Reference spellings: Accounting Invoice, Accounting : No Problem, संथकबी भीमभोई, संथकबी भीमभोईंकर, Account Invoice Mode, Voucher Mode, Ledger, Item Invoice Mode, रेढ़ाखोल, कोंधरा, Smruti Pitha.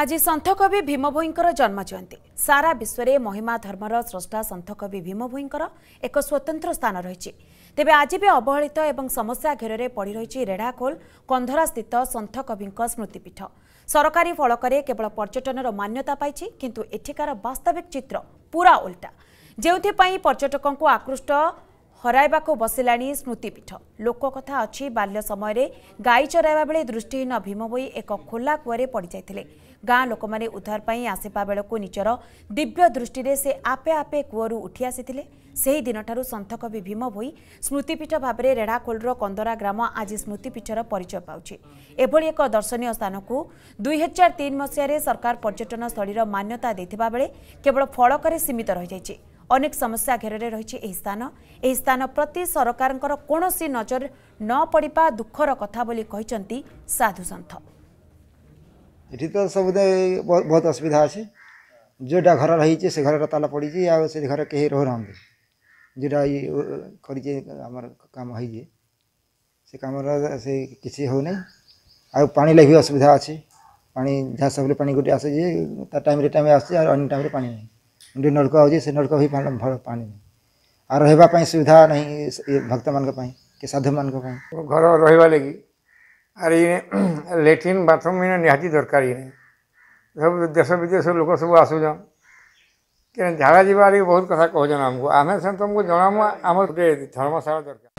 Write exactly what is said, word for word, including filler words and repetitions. आज संथकबी भीमभोईंकर जन्म जयंती। सारा विश्व में महिमा धर्मर स्रष्टा संथकबी भीमभोईंकर एक स्वतंत्र स्थान रही। तेबे आज भी अवहेलित एवं समस्या घेर में पड़ रही रेढ़ाखोल कोंधरा स्थित संथकबी स्मृतिपीठ। सरकारी फलक केवल पर्यटन मान्यता पाई, किंतु एठिकार वास्तविक चित्र पूरा उल्टा, जो पर्यटकों को आकृष्ट हराइबाको बसिलाणी स्मृतिपीठ। लोककथा अच्छी बाल्य समय गाई चराइबा बेले दृष्टिहीन भीमभोई एक खोला कूआरे पड़ जाते। गाँ लोक मैंने उद्धार पर आसपा बेलू निजर दिव्य दृष्टि से आपे आपे कूअरू उठी आसीथिले। सेही दिनठारू संथकबी भीमभोई स्मृतिपीठ भाव में रेढ़ाखोलर कोंधरा ग्राम आज स्मृतिपीठर परिचय पाउछि। एभली एक दर्शनीय स्थान को दुई हजार तीन मसीह सरकार पर्यटन स्थलीर मान्यता देथिबा बेले केवल फलकरे सीमित रहि जाइछि। अनेक समस्या घेर में रही एही स्थान एही स्थान प्रति सरकार कौन सी नजर न पड़ा दुखर कथा बोली कहते साधु सन्थ। ये तो सब बहुत असुविधा अच्छे। जोटा घर रही से घर ताला पड़ी आ घर कहीं रोना जोटा ये करम है से कम से किसी हो नहीं। पानी लगे असुविधा अच्छे। पानी जहाँ सब पानी गोटे आस टाइम टाइम आन टाइम पानी नहीं। जो नलका हो से नलका भी पानी नहीं आ रहा सुविधा नहीं भक्त मान कि साधु मान घर रहा लगी। आर ये लैट्रिन बाथरूम इन निहाती दरकार। ये सब देश विदेश लोक सब आसुन कि झाड़ा जावा बहुत कथा कहजन आमको आम तुमको जनामु आम गोटे धर्मशाला दरकार।